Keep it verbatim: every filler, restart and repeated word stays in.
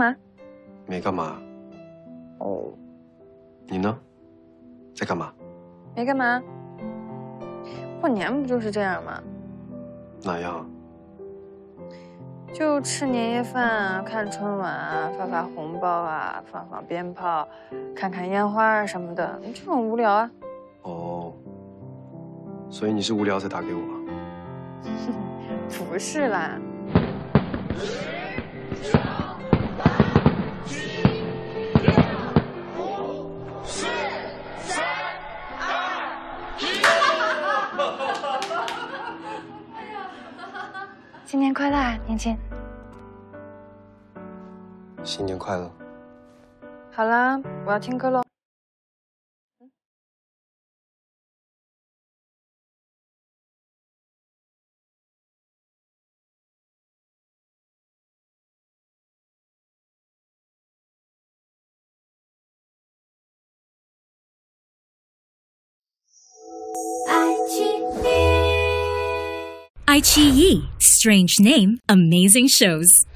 嘛？没干嘛。哦。你呢？在干嘛？没干嘛。过年不就是这样吗？哪样？就吃年夜饭啊，看春晚啊，发发红包啊，放放鞭炮，看看烟花啊什么的，就很无聊啊。哦。所以你是无聊才打给我？不是啦。 新年快乐，啊，年轻！新年快乐！好啦，我要听歌喽。 爱奇艺 Strange Name Amazing Shows。